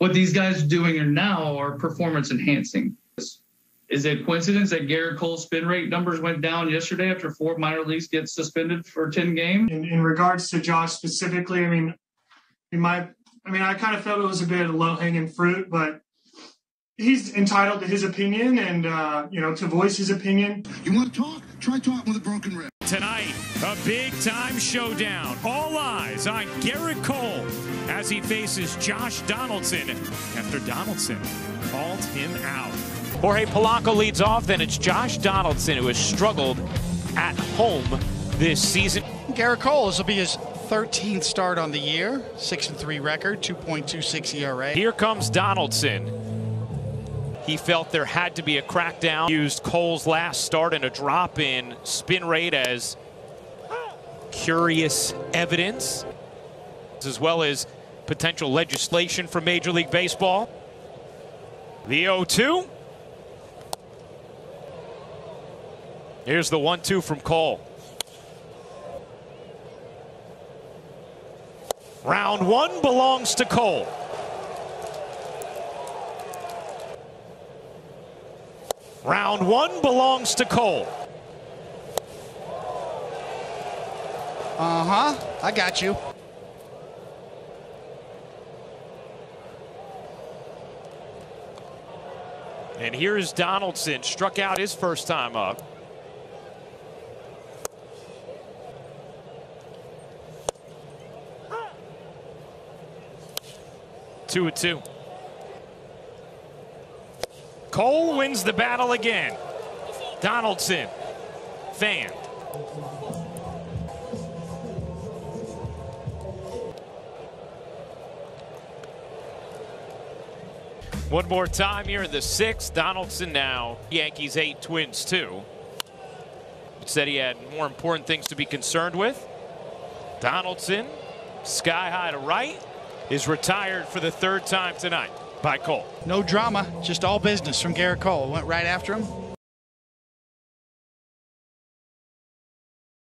what these guys are doing now are performance enhancing. Is it a coincidence that Gerrit Cole's spin rate numbers went down yesterday after 4 minor leagues get suspended for 10 games? In regards to Josh specifically, I kind of felt it was a bit of low-hanging fruit, but he's entitled to his opinion and, to voice his opinion. You want to talk? Try talking with a broken rib. Tonight, a big-time showdown. All eyes on Gerrit Cole as he faces Josh Donaldson after Donaldson called him out. Jorge Polanco leads off, then it's Josh Donaldson, who has struggled at home this season. Gerrit Cole, this will be his 13th start on the year, 6-3 record, 2.26 ERA. Here comes Donaldson. He felt there had to be a crackdown. Used Cole's last start and a drop in spin rate as curious evidence, as well as potential legislation from Major League Baseball. The 0-2. Here's the 1-2 from Cole. Round one belongs to Cole. Round one belongs to Cole. I got you. And here's Donaldson, struck out his first time up. Ah. 2-2. Cole wins the battle again. Donaldson fanned. One more time here in the 6th. Donaldson now. Yankees 8, Twins 2. Said he had more important things to be concerned with. Donaldson, sky high to right, is retired for the 3rd time tonight by Cole. No drama, just all business from Gerrit Cole. Went right after him.